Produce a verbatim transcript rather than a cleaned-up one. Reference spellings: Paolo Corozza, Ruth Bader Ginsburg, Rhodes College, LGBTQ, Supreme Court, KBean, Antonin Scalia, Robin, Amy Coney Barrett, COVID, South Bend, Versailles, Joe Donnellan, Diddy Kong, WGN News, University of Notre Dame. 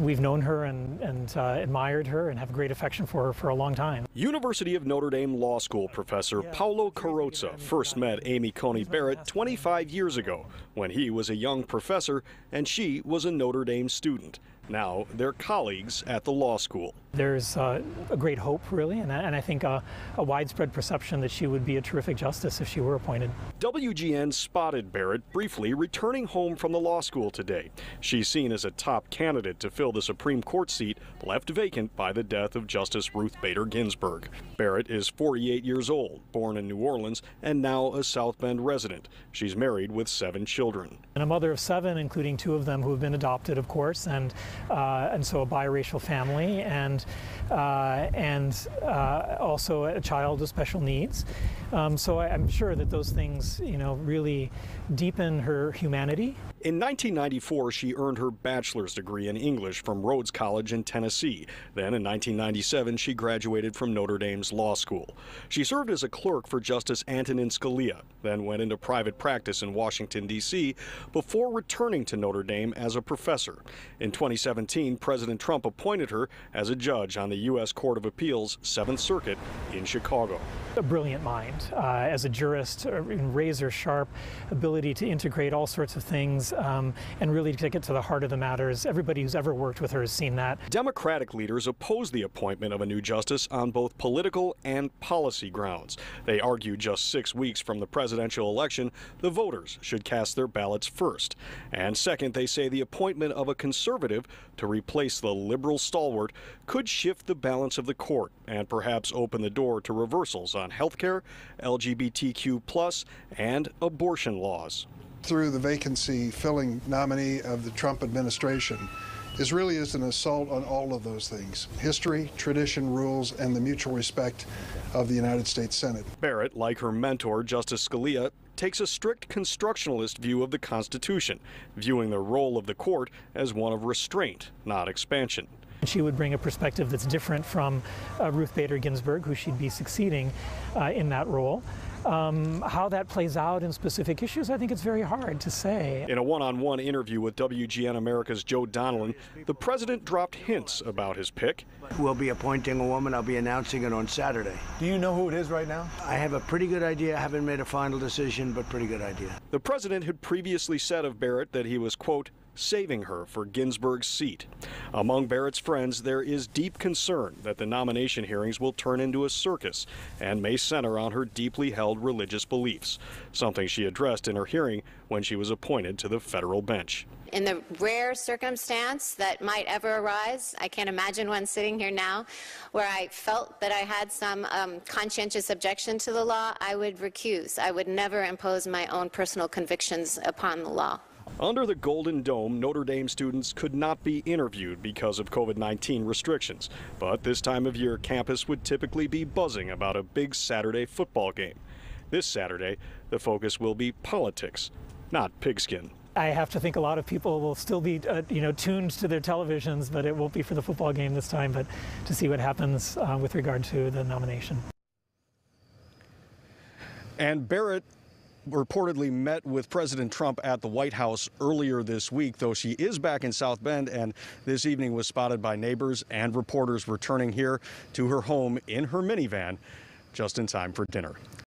We've known her and, and uh, admired her and have great affection for her for a long time. University of Notre Dame Law School professor Paolo Corozza first met Amy Coney Barrett twenty-five years ago when he was a young professor and she was a Notre Dame student. Now they're colleagues at the law school. There's uh, a great hope, really, and, and I think uh, a widespread perception that she would be a terrific justice if she were appointed. W G N spotted Barrett briefly returning home from the law school today. She's seen as a top candidate to fill the Supreme Court seat left vacant by the death of Justice Ruth Bader Ginsburg. Barrett is forty-eight years old, born in New Orleans, and now a South Bend resident. She's married with seven children. And a mother of seven, including two of them who have been adopted, of course, and Uh, and so a biracial family, and uh, and uh, also a child with special needs. Um, so I, I'm sure that those things, you know, really deepen her humanity. In nineteen ninety-four, she earned her bachelor's degree in English from Rhodes College in Tennessee. Then in nineteen ninety-seven, she graduated from Notre Dame's law school. She served as a clerk for Justice Antonin Scalia, then went into private practice in Washington, D C before returning to Notre Dame as a professor. In twenty seventeen, President Trump appointed her as a judge on the U S Court of Appeals Seventh Circuit in Chicago. A brilliant mind. Uh, as a jurist, uh, razor-sharp ability to integrate all sorts of things um, and really to get to the heart of the matters. Everybody who's ever worked with her has seen that. Democratic leaders oppose the appointment of a new justice on both political and policy grounds. They argue just six weeks from the presidential election, the voters should cast their ballots first. And second, they say the appointment of a conservative to replace the liberal stalwart could shift the balance of the court and perhaps open the door to reversals on health care, L G B T Q plus, and abortion laws. Through the vacancy-filling nominee of the Trump administration, this really is an assault on all of those things: history, tradition, rules, and the mutual respect of the United States Senate. Barrett, like her mentor, Justice Scalia, takes a strict constructionalist view of the Constitution, viewing the role of the court as one of restraint, not expansion. She would bring a perspective that's different from uh, Ruth Bader Ginsburg, who she'd be succeeding uh, in that role. Um, how that plays out in specific issues, I think it's very hard to say. In a one-on-one interview with W G N America's Joe Donnellan, the president dropped hints about his pick. We'll be appointing a woman. I'll be announcing it on Saturday. Do you know who it is right now? I have a pretty good idea. I haven't made a final decision, but pretty good idea. The president had previously said of Barrett that he was, quote, saving her for Ginsburg's seat. Among Barrett's friends, there is deep concern that the nomination hearings will turn into a circus and may center on her deeply held religious beliefs, something she addressed in her hearing when she was appointed to the federal bench. In the rare circumstance that might ever arise, I can't imagine one sitting here now, where I felt that I had some um, conscientious objection to the law, I would recuse. I would never impose my own personal convictions upon the law. Under the Golden Dome, Notre Dame students could not be interviewed because of COVID nineteen restrictions. But this time of year, campus would typically be buzzing about a big Saturday football game. This Saturday, the focus will be politics, not pigskin. I have to think a lot of people will still be, uh, you know, tuned to their televisions, but it won't be for the football game this time, but to see what happens uh, with regard to the nomination. And Barrett reportedly met with President Trump at the White House earlier this week, though she is back in South Bend and this evening was spotted by neighbors and reporters returning here to her home in her minivan just in time for dinner.